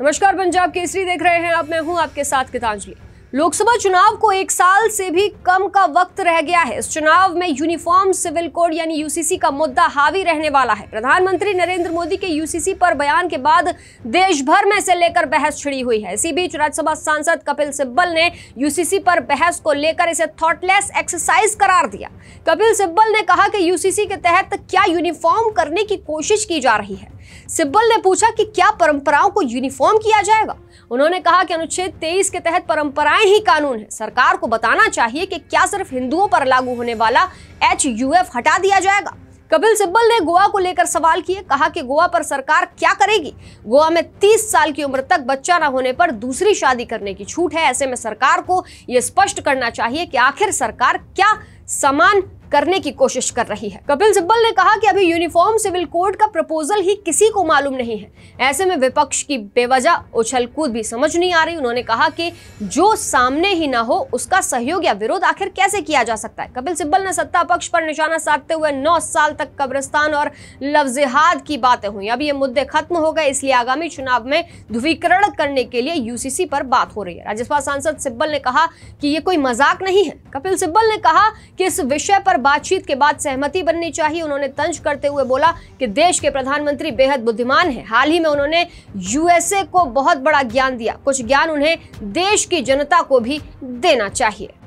नमस्कार, पंजाब केसरी देख रहे हैं आप। मैं हूं आपके साथ गीतांजलि। लोकसभा चुनाव को एक साल से भी कम का वक्त रह गया है। इस चुनाव में यूनिफॉर्म सिविल कोड यानी यूसीसी का मुद्दा हावी रहने वाला है। प्रधानमंत्री नरेंद्र मोदी के यूसीसी पर बयान के बाद देश भर में से लेकर बहस छिड़ी हुई है। इसी बीच राज्यसभा सांसद कपिल सिब्बल ने यूसीसी पर बहस को लेकर इसे थॉटलेस एक्सरसाइज करार दिया। कपिल सिब्बल ने कहा कि यूसीसी के तहत क्या यूनिफॉर्म करने की कोशिश की जा रही है। सिब्बल ने पूछा कि क्या परंपराओं को यूनिफॉर्म किया जाएगा। उन्होंने कहा कि अनुच्छेद 23 के तहत परंपराएं ही कानून है। सरकार को बताना चाहिए कि क्या सिर्फ हिंदुओं पर लागू होने वाला एचयूएफ हटा दिया जाएगा। कपिल सिब्बल ने गोवा को लेकर सवाल किए। कहा कि गोवा पर सरकार क्या करेगी। गोवा में 30 साल की उम्र तक बच्चा न होने पर दूसरी शादी करने की छूट है। ऐसे में सरकार को यह स्पष्ट करना चाहिए कि आखिर सरकार क्या समान करने की कोशिश कर रही है। कपिल सिब्बल ने कहा कि अभी यूनिफॉर्म सिविल कोड का प्रपोजल ही किसी को मालूम नहीं है। ऐसे में विपक्ष की बेवजह उछलकूद भी समझ नहीं आ रही। उन्होंने कहा कि जो सामने ही ना हो उसका सहयोग या विरोध आखिर कैसे किया जा सकता है। कपिल सिब्बल ने सत्ता पक्ष पर निशाना साधते हुए 9 साल तक कब्रिस्तान और लफ्ज़-ए-जिहाद की बातें हुई। अब ये मुद्दे खत्म हो गए, इसलिए आगामी चुनाव में ध्रुवीकरण करने के लिए यूसीसी पर बात हो रही है। राज्यसभा सांसद सिब्बल ने कहा कि ये कोई मजाक नहीं है। कपिल सिब्बल ने कहा कि इस विषय पर बातचीत के बाद सहमति बननी चाहिए। उन्होंने तंज करते हुए बोला कि देश के प्रधानमंत्री बेहद बुद्धिमान हैं। हाल ही में उन्होंने यूएसए को बहुत बड़ा ज्ञान दिया। कुछ ज्ञान उन्हें देश की जनता को भी देना चाहिए।